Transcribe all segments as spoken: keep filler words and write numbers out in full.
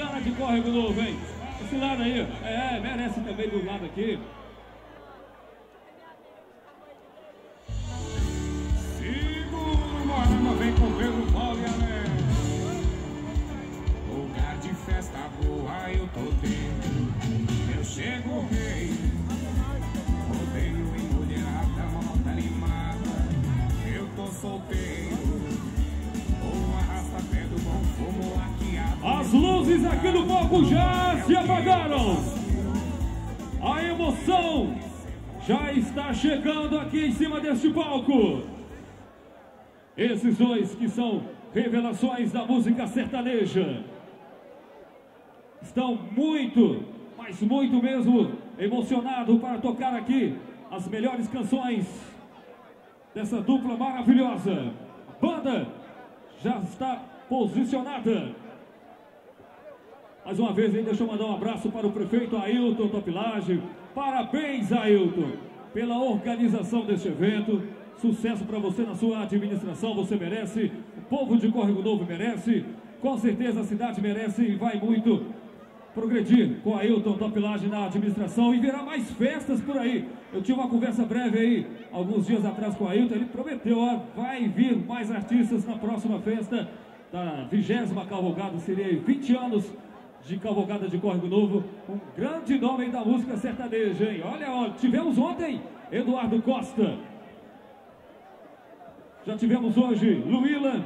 cara de Córrego Novo, hein? Esse lado aí, é, merece também do lado aqui. Segundo o Morama, vem com Pedro, Paulo e Alê. Lugar de festa boa eu tô tendo, eu chego rei. Rodeio e mulherada, uma nota animada, eu tô solteiro. As luzes aqui no palco já se apagaram. A emoção já está chegando aqui em cima deste palco. Esses dois que são revelações da música sertaneja estão muito, mas muito mesmo emocionados para tocar aqui as melhores canções dessa dupla maravilhosa. A banda já está posicionada. Mais uma vez, hein, deixa eu mandar um abraço para o prefeito Ailton Topilagem. Parabéns, Ailton, pela organização deste evento. Sucesso para você na sua administração, você merece. O povo de Córrego Novo merece. Com certeza a cidade merece e vai muito progredir com Ailton Topilagem na administração. E virá mais festas por aí. Eu tive uma conversa breve aí, alguns dias atrás com o Ailton. Ele prometeu, ó, vai vir mais artistas na próxima festa da vigésima cavalgada. Seria aí vinte anos. De cavalgada de Córrego Novo, um grande nome da música sertaneja, hein? Olha, ó, tivemos ontem Eduardo Costa, já tivemos hoje Luíla,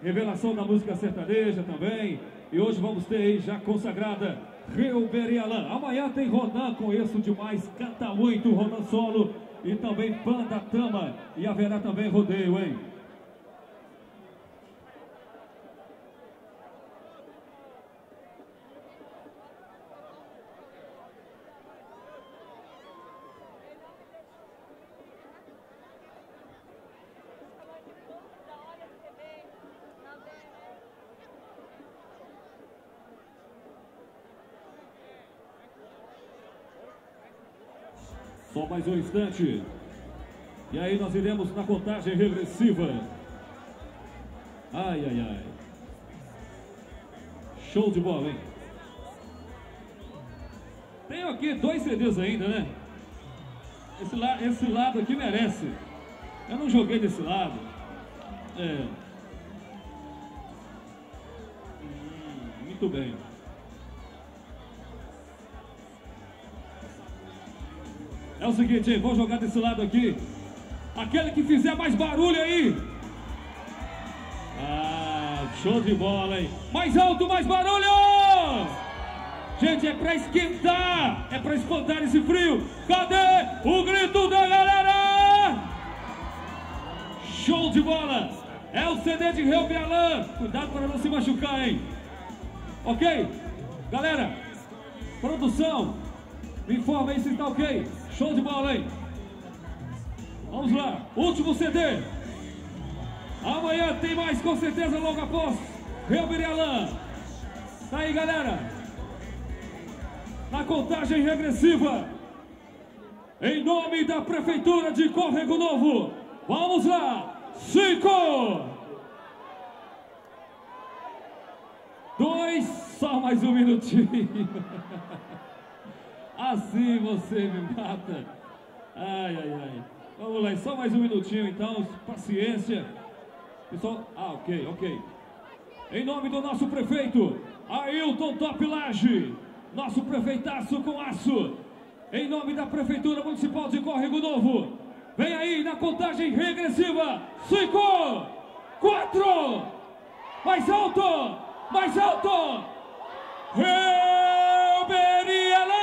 revelação da música sertaneja também, e hoje vamos ter aí já consagrada Relber e Alan. Amanhã tem Rodan, conheço demais, canta muito, Rodan solo e também Banda Tama, e haverá também rodeio, hein? Só mais um instante. E aí nós iremos na contagem regressiva. Ai, ai, ai. Show de bola, hein? Tenho aqui dois C Ds ainda, né? Esse, la esse lado aqui merece. Eu não joguei desse lado. É. Hum, muito bem. É o seguinte, hein? Vou jogar desse lado aqui. Aquele que fizer mais barulho aí. Ah, show de bola, hein? Mais alto, mais barulho! Gente, é pra esquentar. É pra espantar esse frio. Cadê o grito da galera? Show de bola! É o C D de Relber e Alan. Cuidado para não se machucar, hein? Ok? Galera, produção, me informa aí se tá ok. Show de bola, hein? Vamos lá, último C D. Amanhã tem mais, com certeza, logo após Relber e Alan. Tá aí, galera. Na contagem regressiva, em nome da Prefeitura de Córrego Novo. Vamos lá. Cinco. Dois. Só mais um minutinho. Assim você me mata. Ai, ai, ai. Vamos lá, só mais um minutinho então. Paciência. Pessoal, ah, ok, ok. Em nome do nosso prefeito, Ailton Topilagem. Nosso prefeitaço com aço. Em nome da Prefeitura Municipal de Córrego Novo. Vem aí na contagem regressiva. Cinco, quatro. Mais alto, mais alto. Relber e Alan.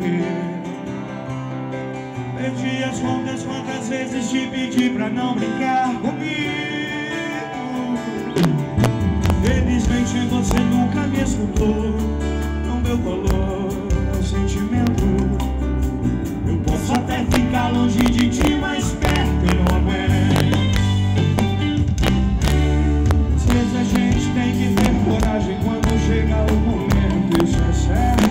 perder. Perdi as contas, quantas vezes te pedi pra não brincar comigo. Felizmente você nunca me escutou, não deu valor ao sentimento. Eu posso até ficar longe de ti, mas perto eu não aguento. Às vezes a gente tem que ter coragem quando chega o momento, isso é certo.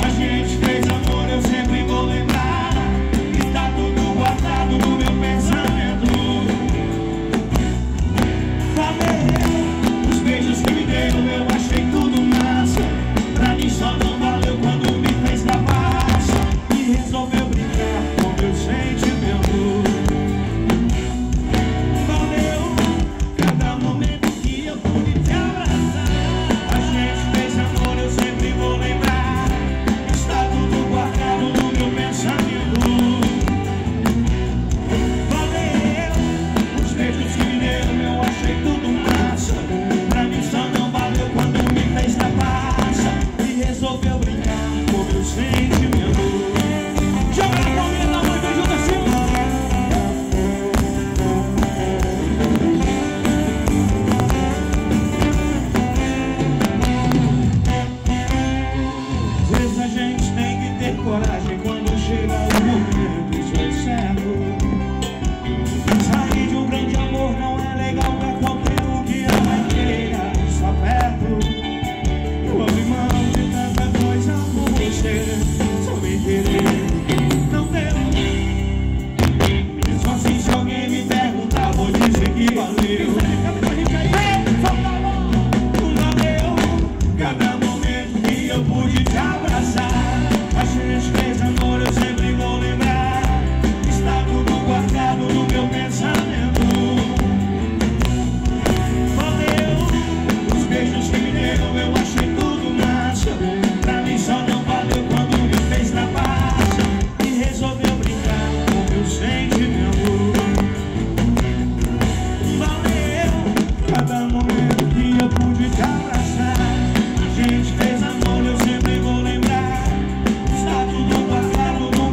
A gente fez amor, eu sempre vou lembrar. Está tudo guardado no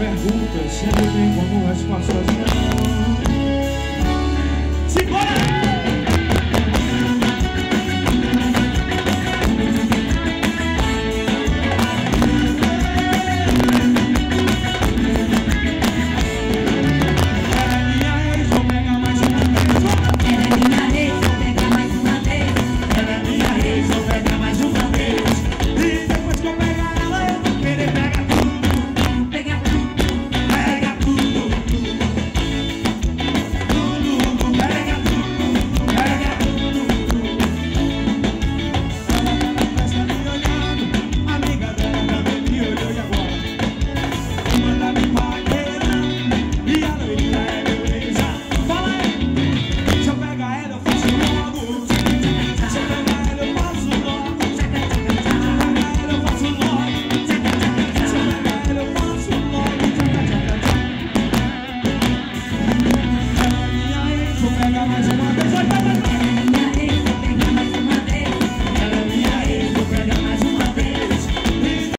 perguntas, sempre tem como respostas não.